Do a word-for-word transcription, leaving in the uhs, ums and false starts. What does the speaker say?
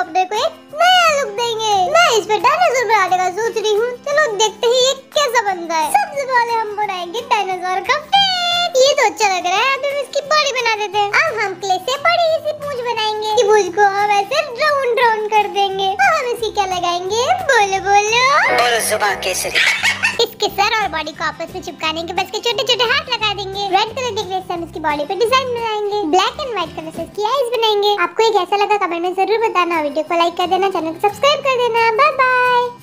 अपने को एक नया लुक देंगे। मैं इस पे डायनासोर बनाने का सोच रही हूँ, चलो देखते हैं ये कैसा बनता है। सबसे पहले हम बनाएंगे डायनासोर का फेस। ये तो अच्छा लग रहा है, अब हम इसकी बॉडी बना देते हैं। अब हम क्ले से बड़ी सी पूंछ बनाएंगे। इस पूंछ को हम ऐसे राउंड राउंड कर देंगे। और हम इसी क्या लगाएंगे, बोलो बोलो बोलो सुबह केसरी। इसके सर और बॉडी को आपस में चिपकाने के बस के छोटे छोटे हाथ लगा देंगे। रेड कलर के ग्लेस से हम इसकी बॉडी पे डिजाइन बनाएंगे। ब्लैक एंड व्हाइट कलर से इसकी आईज बनाएंगे। आपको ये कैसा लगा कमेंट में जरूर बताना। वीडियो को लाइक कर देना, चैनल को सब्सक्राइब कर देना। Bye bye.